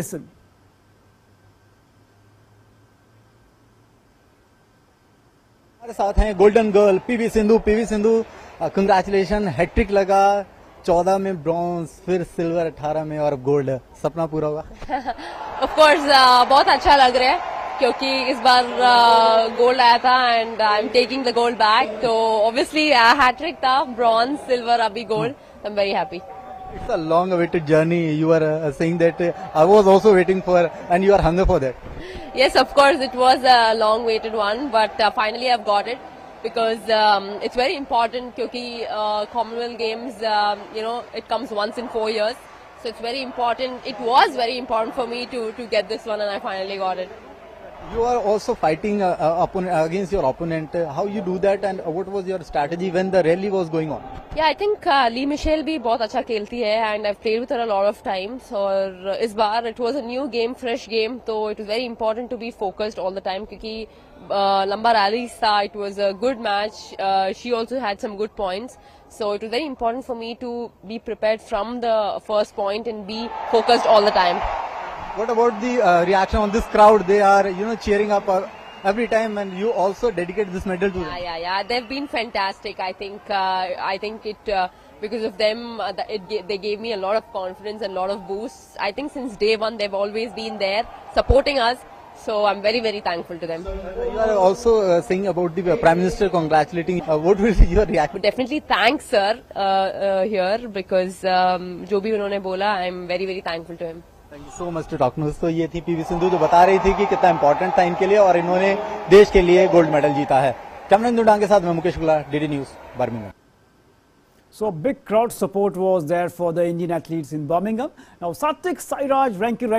Listen. हमारे साथ हैं golden girl PV Sindhu. PV Sindhu, congratulation, hattrick लगा, 14 में ब्रॉन्ज, फिर सिल्वर 18 में और गोल्ड। सपना पूरा हुआ? ऑफ कोर्स, बहुत अच्छा लग रहा है क्योंकि इस बार गोल्ड आया था and I am taking the gold back. तो ऑब्वियसली हैट्रिक था, ब्रॉन्ज, सिल्वर, अभी gold. I am very happy. It's a long awaited journey. You were saying that I was also waiting for, and you are hungry for that. Yes, of course, it was a long awaited one, but finally I've got it because it's very important because Commonwealth Games, you know, it comes once in 4 years. So it's very important. It was very important for me to get this one and I finally got it. You are also fighting against your opponent. How you do that and what was your strategy when the rally was going on? Yeah, I think Lee Michelle भी बहुत अच्छा खेलती है and I've played with her a lot of times. और इस बार it was a new game, fresh game, तो it was very important to be focused all the time क्योंकि लंबा rally था. It was a good match. She also had some good points, so it was very important for me to be prepared from the first point and be focused all the time. What about the reaction on this crowd? They are, you know, cheering up every time, and you also dedicate this medal to them. Yeah. They've been fantastic. I think it because of them, they gave me a lot of confidence and a lot of boosts. I think since day one, they've always been there supporting us. So I'm very, very thankful to them. You are also saying about the Prime Minister congratulating. What will be your reaction? Definitely thanks, sir, here because जो भी उन्होंने बोला, I'm very, very thankful to him. Thank you so much to talk news. तो ये थी PV Sindhu जो बता रही थी कि कितना इंपॉर्टेंट था इनके लिए और इन्होंने देश के लिए गोल्ड मेडल जीता है। चमन दुडांग के साथ मैं Mukesh Gula, DD news, Birmingham. So big crowd support was there for the Indian athletes in Birmingham. Now Satvik Sairaj, ranking